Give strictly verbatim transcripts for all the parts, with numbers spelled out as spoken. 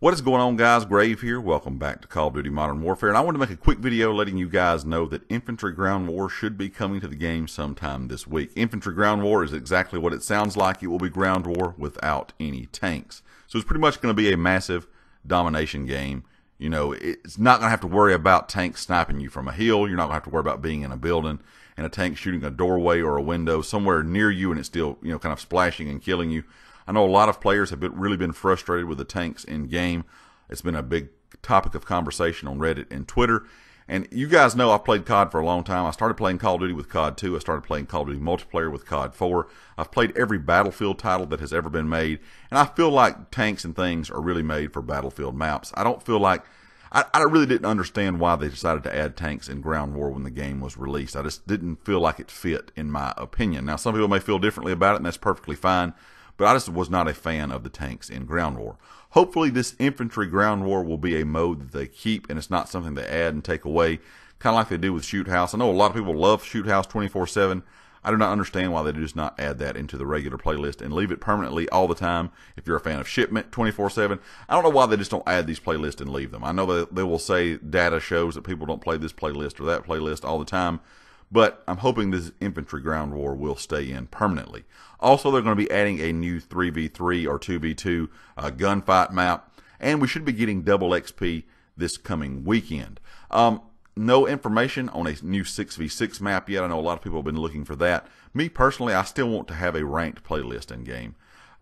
What is going on, guys? Grave here. Welcome back to Call of Duty Modern Warfare, and I want to make a quick video letting you guys know that Infantry Ground War should be coming to the game sometime this week. Infantry Ground War is exactly what it sounds like. It will be ground war without any tanks. So it's pretty much going to be a massive domination game. You know, it's not going to have to worry about tanks sniping you from a hill. You're not going to have to worry about being in a building and a tank shooting a doorway or a window somewhere near you and it's still, you know, kind of splashing and killing you. I know a lot of players have been, really been frustrated with the tanks in game. It's been a big topic of conversation on Reddit and Twitter. And you guys know I've played C O D for a long time. I started playing Call of Duty with C O D two. I started playing Call of Duty multiplayer with C O D four. I've played every Battlefield title that has ever been made. And I feel like tanks and things are really made for Battlefield maps. I don't feel like, I, I really didn't understand why they decided to add tanks in Ground War when the game was released. I just didn't feel like it fit, in my opinion. Now, some people may feel differently about it, and that's perfectly fine. But I just was not a fan of the tanks in Ground War. Hopefully this Infantry Ground War will be a mode that they keep and it's not something they add and take away, kind of like they do with Shoot House. I know a lot of people love Shoot House twenty-four seven. I do not understand why they do not add that into the regular playlist and leave it permanently all the time. If you're a fan of Shipment twenty-four seven, I don't know why they just don't add these playlists and leave them. I know that they will say data shows that people don't play this playlist or that playlist all the time. But I'm hoping this Infantry Ground War will stay in permanently. Also, they're going to be adding a new three v three or two v two uh, gunfight map. And we should be getting double X P this coming weekend. Um, no information on a new six v six map yet. I know a lot of people have been looking for that. Me personally, I still want to have a ranked playlist in game.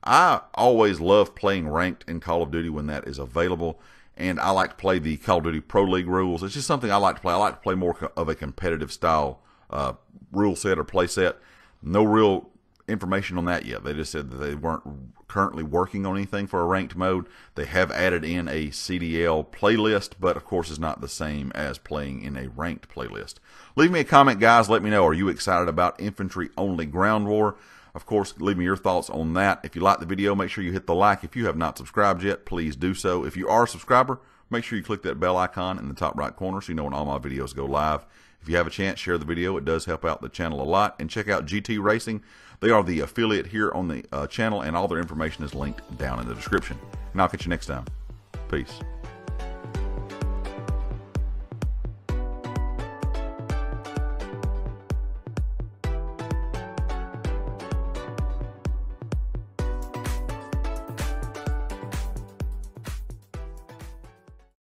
I always love playing ranked in Call of Duty when that is available. And I like to play the Call of Duty Pro League rules. It's just something I like to play. I like to play more of a competitive style Uh, rule set or play set. No real information on that yet. They just said that they weren't currently working on anything for a ranked mode. They have added in a C D L playlist, but of course it's not the same as playing in a ranked playlist. Leave me a comment, guys. Let me know, are you excited about infantry only ground war? Of course, leave me your thoughts on that. If you like the video, make sure you hit the like. If you have not subscribed yet, please do so. If you are a subscriber, make sure you click that bell icon in the top right corner so you know when all my videos go live. If you have a chance, share the video. It does help out the channel a lot. And check out G T Racing. They are the affiliate here on the uh, channel, and all their information is linked down in the description. And I'll catch you next time. Peace.